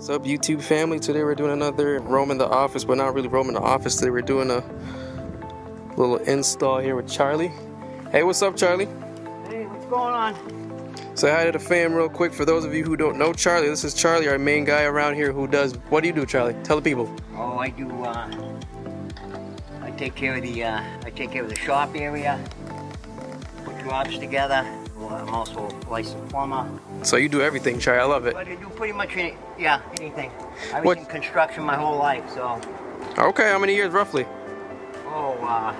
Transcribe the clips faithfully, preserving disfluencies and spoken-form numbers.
What's up, YouTube family? Today we're doing another roam in the office, but not really roam in the office. Today we're doing a little install here with Charlie. Hey, what's up, Charlie? Hey, what's going on? Say hi to the fam real quick. For those of you who don't know Charlie, this is Charlie, our main guy around here who does... What do you do, Charlie? Tell the people. Oh, I do, uh... I take care of the, uh... I take care of the shop area. Put jobs together. I'm also a licensed plumber. So you do everything, Charlie. I love it. But I do pretty much any, yeah, anything. I've been in construction my whole life, so. Okay, how many years roughly? Oh, uh,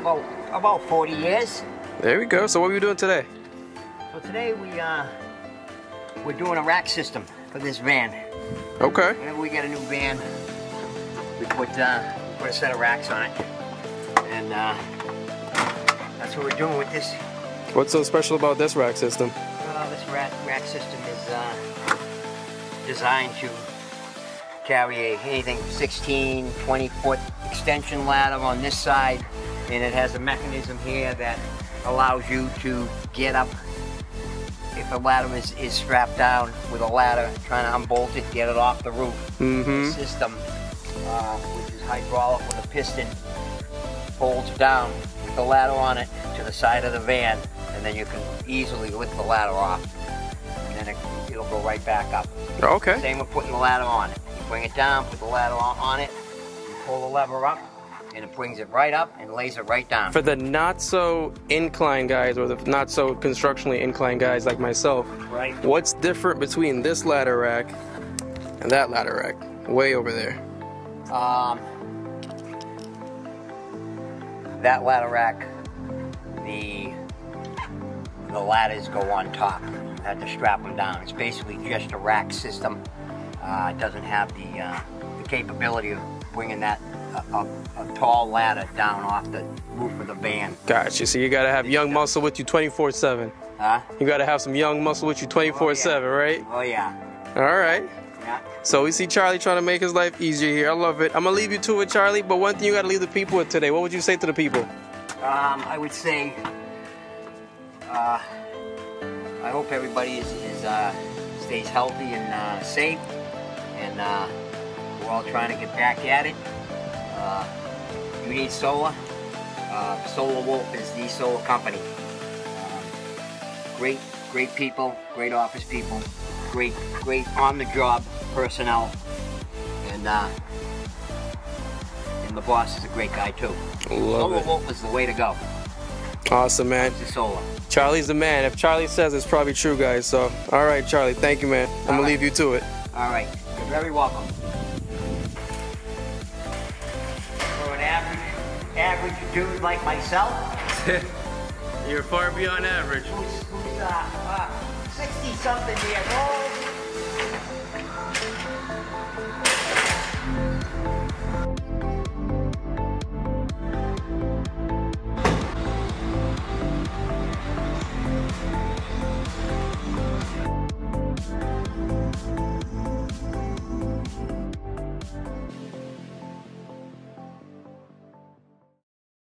about about forty years. There we go. So what are we doing today? So today we uh we're doing a rack system for this van. Okay. Whenever we get a new van, we put uh put a set of racks on it, and uh, that's what we're doing with this. What's so special about this rack system? Well, this rack, rack system is uh, designed to carry a, anything sixteen, twenty foot extension ladder on this side, and it has a mechanism here that allows you to get up if the ladder is, is strapped down with a ladder, trying to unbolt it, get it off the roof. Mm-hmm. The system, uh, which is hydraulic with a piston, folds down with the ladder on it to the side of the van, and then you can easily lift the ladder off, and then it, it'll go right back up. Okay. Same with putting the ladder on it. You bring it down, put the ladder on, on it, you pull the lever up, and it brings it right up and lays it right down. For the not-so-inclined guys, or the not-so-constructionally inclined guys like myself, right. What's different between this ladder rack and that ladder rack way over there? Um, that ladder rack, the the ladders go on top. You have to strap them down. It's basically just a rack system. Uh, it doesn't have the, uh, the capability of bringing that a, a, a tall ladder down off the roof of the van. Gotcha. So you got to have young muscle with you twenty-four seven. Huh? You got to have some young muscle with you twenty-four seven, oh, yeah. Right? Oh, yeah. All right. Yeah. So we see Charlie trying to make his life easier here. I love it. I'm going to leave you to it, Charlie, but one thing you got to leave the people with today. What would you say to the people? Um, I would say, uh, I hope everybody is, is uh, stays healthy and uh, safe, and uh, we're all trying to get back at it. Uh, you need solar. Uh, Solar Wolf is the solar company. Uh, great, great people, great office people, great, great on-the-job personnel, and. Uh, The boss is a great guy too. Solar Wolf is the way to go. Awesome, man. Solar. Charlie's the man. If Charlie says it's probably true, guys. So, all right, Charlie. Thank you, man. I'm gonna leave you to it. All right. You're very welcome. For an average, average dude like myself, you're far beyond average. Who's, who's uh, uh, sixty something years old.